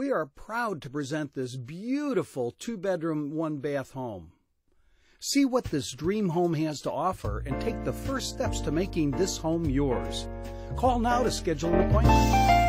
We are proud to present this beautiful two-bedroom, one-bath home. See what this dream home has to offer and take the first steps to making this home yours. Call now to schedule an appointment.